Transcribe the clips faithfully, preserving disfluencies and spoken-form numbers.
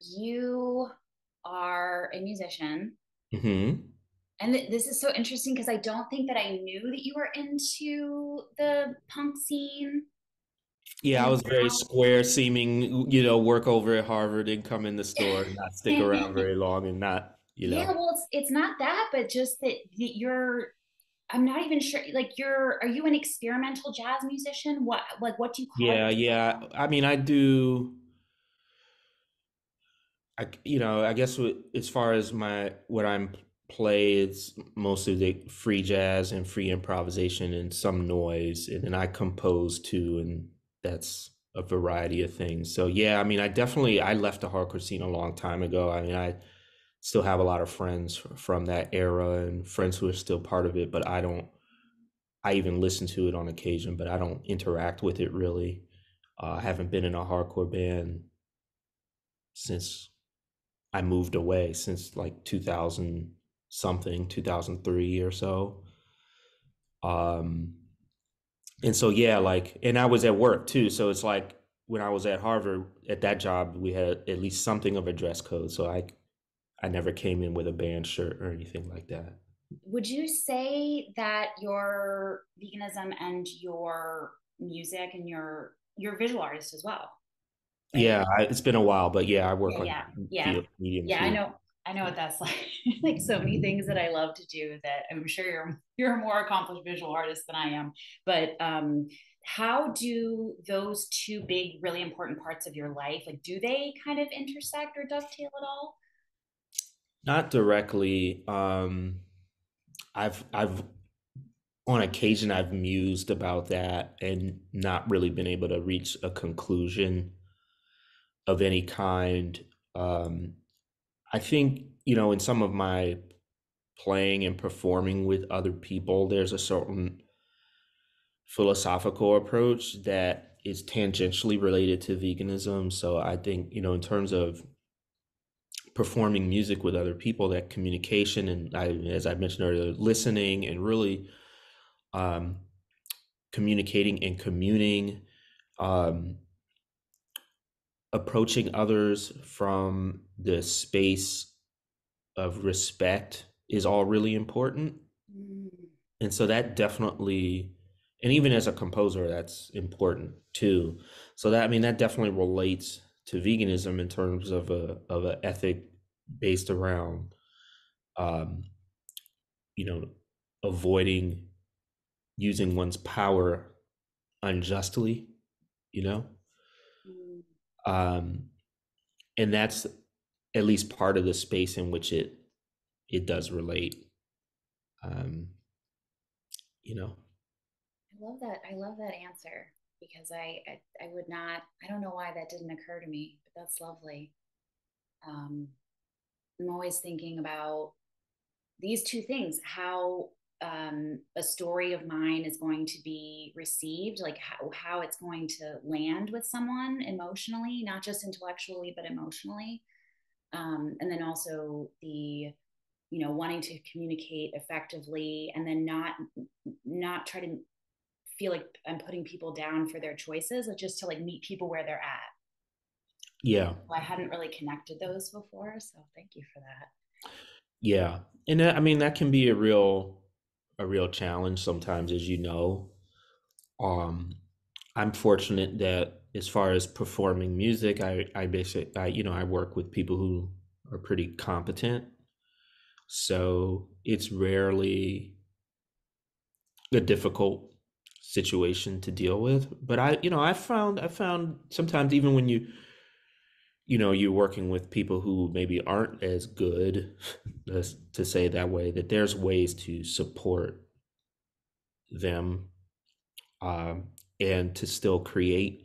you are a musician. Mm-hmm. And th- this is so interesting because I don't think that I knew that you were into the punk scene. Yeah, I was very square seeming, you know, work over at Harvard and come in the store and not stick around very long and not, you know. Yeah, well, it's, it's not that, but just that you're, I'm not even sure, like you're, are you an experimental jazz musician? What, like, what do you call yeah, it? Yeah, yeah. I mean, I do, I, you know, I guess what, as far as my, what I'm play, it's mostly the free jazz and free improvisation and some noise, and then I compose too, and that's a variety of things. So yeah, I mean, I definitely I left the hardcore scene a long time ago. I mean, I still have a lot of friends from that era and friends who are still part of it, but I don't I even listen to it on occasion, but I don't interact with it really. uh, I haven't been in a hardcore band since I moved away, since like two thousand something, two thousand three or so. Um and so yeah, like, and I was at work too, so it's like when I was at Harvard at that job, we had at least something of a dress code, so I I never came in with a band shirt or anything like that. Would you say that your veganism and your music and your you're a visual artist as well? Right? Yeah, I, it's been a while, but yeah, I work yeah, on yeah yeah field, medium yeah field. I know I know what that's like. Like so many things that I love to do that I'm sure you're you're a more accomplished visual artist than I am. But um, how do those two big, really important parts of your life, like, do they kind of intersect or dovetail at all? Not directly. Um, I've I've on occasion I've mused about that and not really been able to reach a conclusion of any kind. Um, I think, you know, in some of my playing and performing with other people, there's a certain philosophical approach that is tangentially related to veganism. So I think, you know, in terms of performing music with other people, that communication and, I, as I mentioned earlier, listening and really um, communicating and communing, um, approaching others from the space of respect is all really important. And so that definitely, and even as a composer, that's important too. So that, I mean, that definitely relates to veganism in terms of a of an ethic based around, um, you know, avoiding using one's power unjustly, you know? Um, and that's at least part of the space in which it it does relate. Um, you know. I love that. I love that answer, because I, I I would not. I don't know why that didn't occur to me, but that's lovely. Um, I'm always thinking about these two things: how um, a story of mine is going to be received, like how how it's going to land with someone emotionally, not just intellectually, but emotionally. Um, and then also the, you know, wanting to communicate effectively, and then not not try to feel like I'm putting people down for their choices, like just to like meet people where they're at. Yeah. So I hadn't really connected those before, so thank you for that. Yeah, and that, I mean, that can be a real a real challenge sometimes, as you know. Um, I'm fortunate that, as far as performing music, I, I basically, I, you know, I work with people who are pretty competent. So it's rarely a difficult situation to deal with. But I, you know, I found, I found sometimes even when you, you know, you're working with people who maybe aren't as good, to say it that way, that there's ways to support them, um, and to still create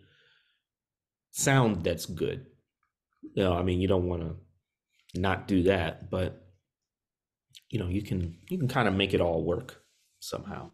sound that's good. You know, I mean, you don't want to not do that, but you know, you can you can kind of make it all work somehow.